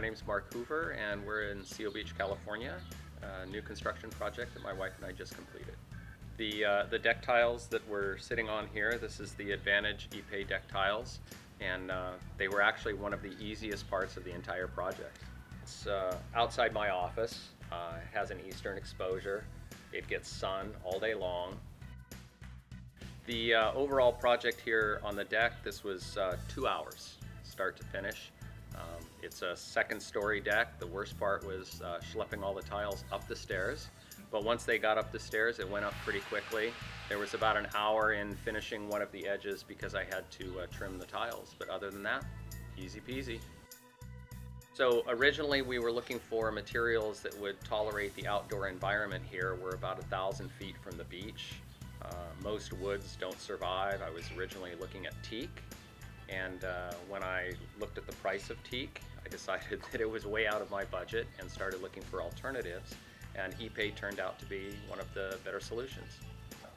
My name is Mark Hoover, and we're in Seal Beach, California, a new construction project that my wife and I just completed. The deck tiles that we're sitting on here, this is the Advantage Ipe Deck Tiles, and they were actually one of the easiest parts of the entire project. It's outside my office, it has an eastern exposure, it gets sun all day long. The overall project here on the deck, this was 2 hours, start to finish. It's a second-story deck. The worst part was schlepping all the tiles up the stairs, but once they got up the stairs, it went up pretty quickly. There was about an hour in finishing one of the edges because I had to trim the tiles, but other than that, easy peasy. So originally we were looking for materials that would tolerate the outdoor environment here. We're about 1,000 feet from the beach. Most woods don't survive. I was originally looking at teak. And when I looked at the price of teak, I decided that it was way out of my budget and started looking for alternatives, and Ipe turned out to be one of the better solutions.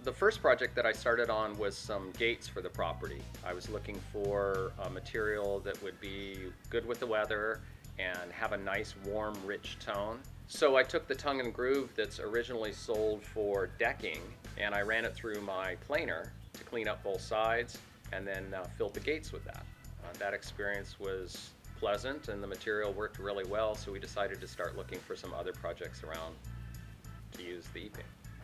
The first project that I started on was some gates for the property. I was looking for a material that would be good with the weather and have a nice, warm, rich tone. So I took the tongue and groove that's originally sold for decking, and I ran it through my planer to clean up both sides, and then filled the gates with that. That experience was pleasant and the material worked really well, so we decided to start looking for some other projects around to use the Ipe.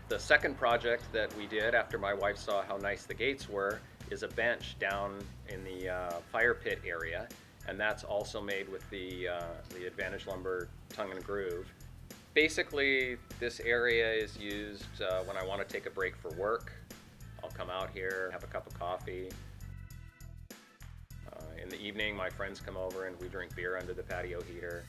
The second project that we did after my wife saw how nice the gates were is a bench down in the fire pit area, and that's also made with the Advantage Lumber tongue and groove. Basically, this area is used when I want to take a break for work. I'll come out here, have a cup of coffee. In the evening, my friends come over and we drink beer under the patio heater.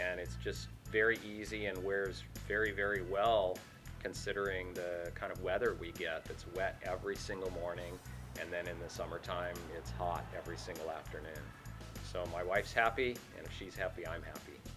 And it's just very easy and wears very, very well considering the kind of weather we get that's wet every single morning, and then in the summertime, it's hot every single afternoon. So my wife's happy, and if she's happy, I'm happy.